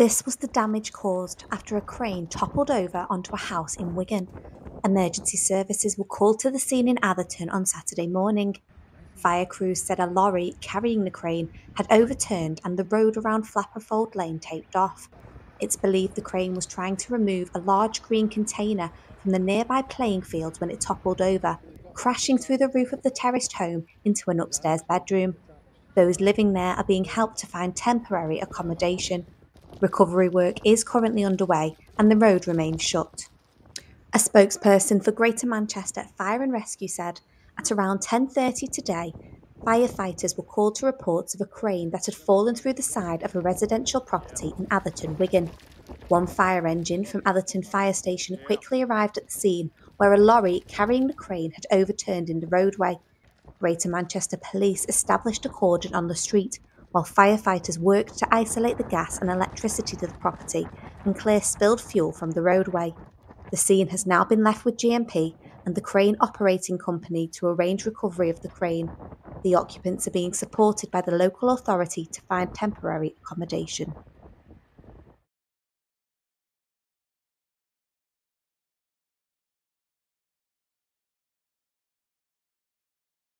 This was the damage caused after a crane toppled over onto a house in Wigan. Emergency services were called to the scene in Atherton on Saturday morning. Fire crews said a lorry carrying the crane had overturned and the road around Flapperfold Lane taped off. It's believed the crane was trying to remove a large green container from the nearby playing fields when it toppled over, crashing through the roof of the terraced home into an upstairs bedroom. Those living there are being helped to find temporary accommodation. Recovery work is currently underway and the road remains shut. A spokesperson for Greater Manchester Fire and Rescue said, at around 10:30 today, firefighters were called to reports of a crane that had fallen through the side of a residential property in Atherton, Wigan. One fire engine from Atherton Fire Station quickly arrived at the scene where a lorry carrying the crane had overturned in the roadway. Greater Manchester Police established a cordon on the street while firefighters worked to isolate the gas and electricity to the property and clear spilled fuel from the roadway. The scene has now been left with GMP and the crane operating company to arrange recovery of the crane. The occupants are being supported by the local authority to find temporary accommodation.